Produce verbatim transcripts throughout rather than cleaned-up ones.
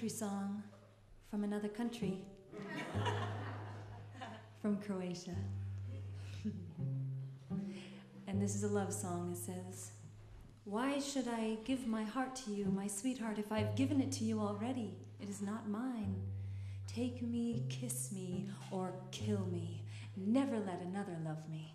country song from another country, from Croatia. And this is a love song. It says, "Why should I give my heart to you, my sweetheart, if I've given it to you already? It is not mine. Take me, kiss me, or kill me. Never let another love me."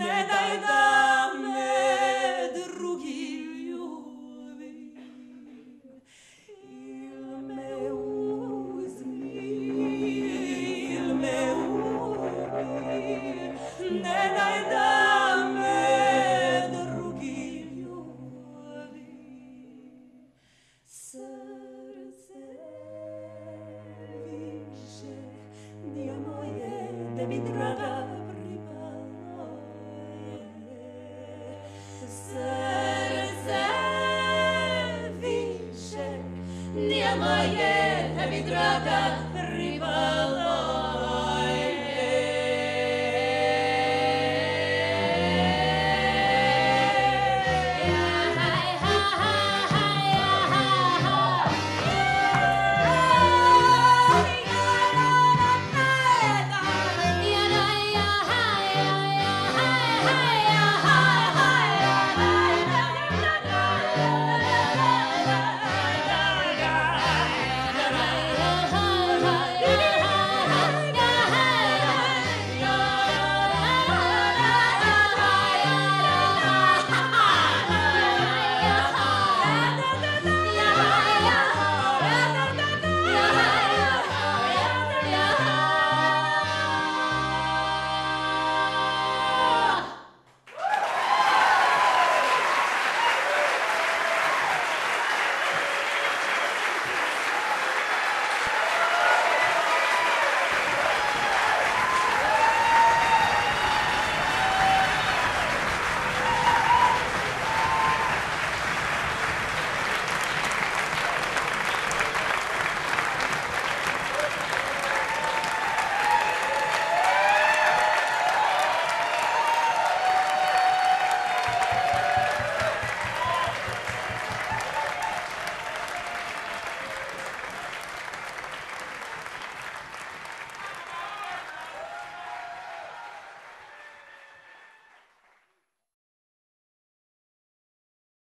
Ne dai da